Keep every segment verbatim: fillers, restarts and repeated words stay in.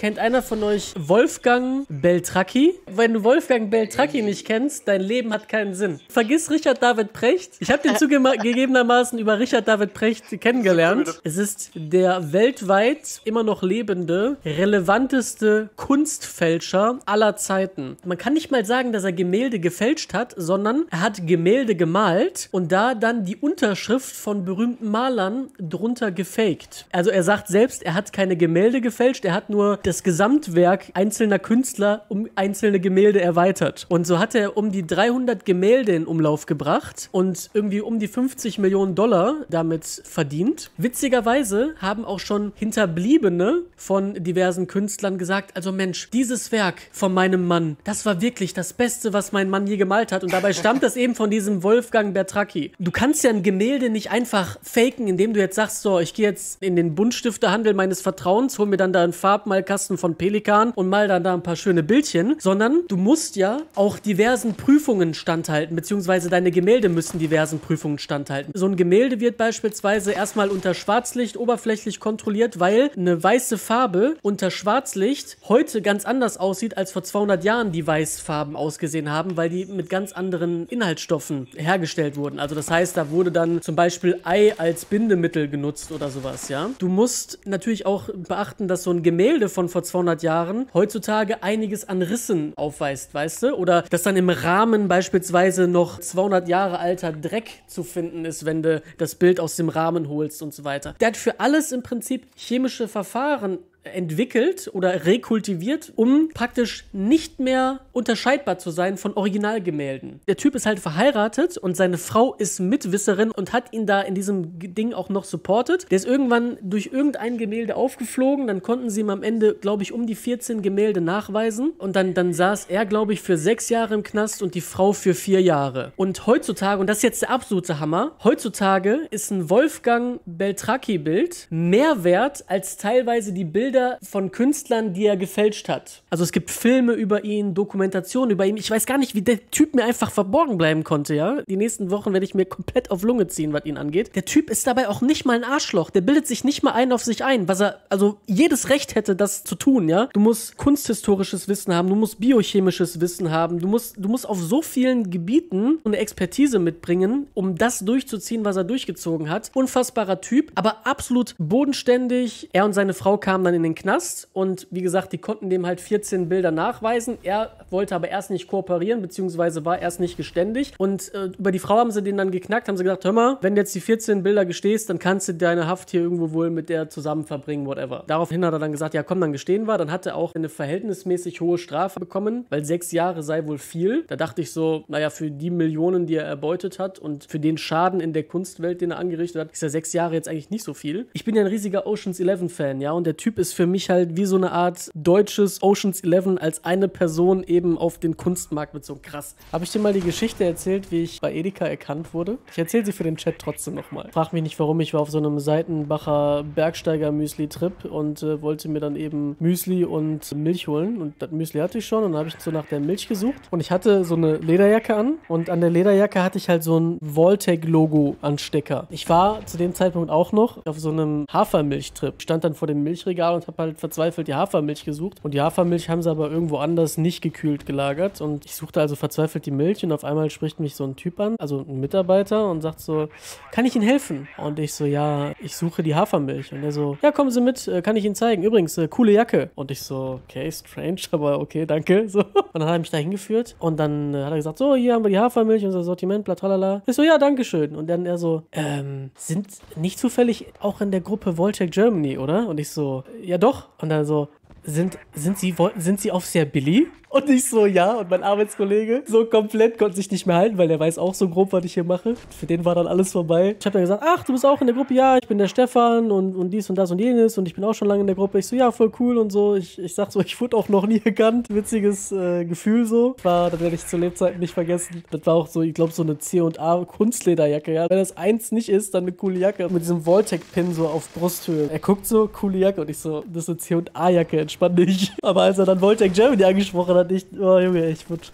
Kennt einer von euch Wolfgang Beltracchi? Wenn du Wolfgang Beltracchi nicht kennst, dein Leben hat keinen Sinn. Vergiss Richard David Precht. Ich habe den zugegebenermaßen über Richard David Precht kennengelernt. Es ist der weltweit immer noch lebende, relevanteste Kunstfälscher aller Zeiten. Man kann nicht mal sagen, dass er Gemälde gefälscht hat, sondern er hat Gemälde gemalt und da dann die Unterschrift von berühmten Malern drunter gefaked. Also er sagt selbst, er hat keine Gemälde gefälscht, er hat nur das Gesamtwerk einzelner Künstler um einzelne Gemälde erweitert. Und so hat er um die dreihundert Gemälde in Umlauf gebracht und irgendwie um die fünfzig Millionen Dollar damit verdient. Witzigerweise haben auch schon Hinterbliebene von diversen Künstlern gesagt, also Mensch, dieses Werk von meinem Mann, das war wirklich das Beste, was mein Mann je gemalt hat. Und dabei stammt das eben von diesem Wolfgang Beltracchi. Du kannst ja ein Gemälde nicht einfach faken, indem du jetzt sagst, so, ich gehe jetzt in den Buntstiftehandel meines Vertrauens, hol mir dann da einen Farbmalkasten von Pelikan und mal dann da ein paar schöne Bildchen, sondern du musst ja auch diversen Prüfungen standhalten, beziehungsweise deine Gemälde müssen diversen Prüfungen standhalten. So ein Gemälde wird beispielsweise erstmal unter Schwarzlicht oberflächlich kontrolliert, weil eine weiße Farbe unter Schwarzlicht heute ganz anders aussieht, als vor zweihundert Jahren die Weißfarben ausgesehen haben, weil die mit ganz anderen Inhaltsstoffen hergestellt wurden. Also das heißt, da wurde dann zum Beispiel Ei als Bindemittel genutzt oder sowas, ja. Du musst natürlich auch beachten, dass so ein Gemälde von vor zweihundert Jahren heutzutage einiges an Rissen aufweist, weißt du? Oder dass dann im Rahmen beispielsweise noch zweihundert Jahre alter Dreck zu finden ist, wenn du das Bild aus dem Rahmen holst und so weiter. Der hat für alles im Prinzip chemische Verfahren entwickelt oder rekultiviert, um praktisch nicht mehr unterscheidbar zu sein von Originalgemälden. Der Typ ist halt verheiratet und seine Frau ist Mitwisserin und hat ihn da in diesem Ding auch noch supportet. Der ist irgendwann durch irgendein Gemälde aufgeflogen, dann konnten sie ihm am Ende, glaube ich, um die vierzehn Gemälde nachweisen und dann, dann saß er, glaube ich, für sechs Jahre im Knast und die Frau für vier Jahre. Und heutzutage, und das ist jetzt der absolute Hammer, heutzutage ist ein Wolfgang Beltracchi-Bild mehr wert als teilweise die Bilder von Künstlern, die er gefälscht hat. Also es gibt Filme über ihn, Dokumentationen über ihn. Ich weiß gar nicht, wie der Typ mir einfach verborgen bleiben konnte, ja. Die nächsten Wochen werde ich mir komplett auf Lunge ziehen, was ihn angeht. Der Typ ist dabei auch nicht mal ein Arschloch. Der bildet sich nicht mal ein auf sich ein, was er, also jedes Recht hätte, das zu tun, ja. Du musst kunsthistorisches Wissen haben, du musst biochemisches Wissen haben, du musst, du musst auf so vielen Gebieten eine Expertise mitbringen, um das durchzuziehen, was er durchgezogen hat. Unfassbarer Typ, aber absolut bodenständig. Er und seine Frau kamen dann in in den Knast und wie gesagt, die konnten dem halt vierzehn Bilder nachweisen. Er wollte aber erst nicht kooperieren, beziehungsweise war erst nicht geständig und äh, über die Frau haben sie den dann geknackt, haben sie gesagt, hör mal, wenn du jetzt die vierzehn Bilder gestehst, dann kannst du deine Haft hier irgendwo wohl mit der zusammen verbringen, whatever. Daraufhin hat er dann gesagt, ja komm, dann gestehen wir. Dann hat er auch eine verhältnismäßig hohe Strafe bekommen, weil sechs Jahre sei wohl viel. Da dachte ich so, naja, für die Millionen, die er erbeutet hat und für den Schaden in der Kunstwelt, den er angerichtet hat, ist ja sechs Jahre jetzt eigentlich nicht so viel. Ich bin ja ein riesiger Ocean's Eleven-Fan, ja, und der Typ ist für mich halt wie so eine Art deutsches Ocean's Eleven als eine Person eben auf den Kunstmarkt bezogen. Krass. Habe ich dir mal die Geschichte erzählt, wie ich bei Edeka erkannt wurde? Ich erzähle sie für den Chat trotzdem nochmal. Frag mich nicht, warum. Ich war auf so einem Seitenbacher Bergsteiger-Müsli-Trip und äh, wollte mir dann eben Müsli und Milch holen. Und das Müsli hatte ich schon und dann habe ich so nach der Milch gesucht. Und ich hatte so eine Lederjacke an und an der Lederjacke hatte ich halt so ein Vault-Tec-Logo-Anstecker. Ich war zu dem Zeitpunkt auch noch auf so einem Hafermilch-Trip. Ich stand dann vor dem Milchregal und und habe halt verzweifelt die Hafermilch gesucht. Und die Hafermilch haben sie aber irgendwo anders nicht gekühlt gelagert. Und ich suchte also verzweifelt die Milch und auf einmal spricht mich so ein Typ an, also ein Mitarbeiter, und sagt so, kann ich Ihnen helfen? Und ich so, ja, ich suche die Hafermilch. Und er so, ja, kommen Sie mit, kann ich Ihnen zeigen. Übrigens, äh, coole Jacke. Und ich so, okay, strange, aber okay, danke. So. Und dann hat er mich da hingeführt und dann äh, hat er gesagt, so, hier haben wir die Hafermilch, unser Sortiment, blablabla. Ich so, ja, danke schön. Und dann er so, ähm, sind nicht zufällig auch in der Gruppe Vault-Tec Germany, oder? Und ich so, ja doch. Und dann so, sind, sind sie, sind sie Aufseher Billy? Und ich so, ja. Und mein Arbeitskollege so komplett konnte sich nicht mehr halten, weil der weiß auch so grob, was ich hier mache. Für den war dann alles vorbei. Ich habe dann gesagt, ach, du bist auch in der Gruppe? Ja, ich bin der Stefan und, und dies und das und jenes und ich bin auch schon lange in der Gruppe. Ich so, ja, voll cool und so. Ich, ich sag so, ich wurde auch noch nie gekannt. Witziges äh, Gefühl so. War, das werde ich zu Lebzeiten nicht vergessen. Das war auch so, ich glaube, so eine C und A Kunstlederjacke, ja. Wenn das eins nicht ist, dann eine coole Jacke. Mit diesem Vault-Tec-Pin so auf Brusthöhe. Er guckt so, coole Jacke. Und ich so, das ist eine C und A-Jacke, entspann dich. Aber als er dann Vault-Tec Germany angesprochen hat, nicht, oh Junge, ich wurde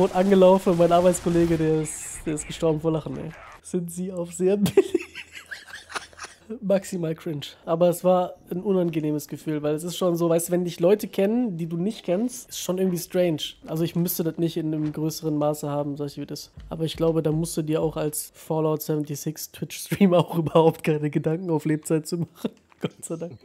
rot angelaufen und mein Arbeitskollege, der ist, der ist gestorben vor Lachen, ey. Sind Sie Aufseher Billy? maximal cringe. Aber es war ein unangenehmes Gefühl, weil es ist schon so, weißt du, wenn dich Leute kennen, die du nicht kennst, ist schon irgendwie strange. Also ich müsste das nicht in einem größeren Maße haben, solche wie das. Aber ich glaube, da musst du dir auch als Fallout sechsundsiebzig Twitch-Streamer auch überhaupt keine Gedanken auf Lebzeit zu machen. Gott sei Dank.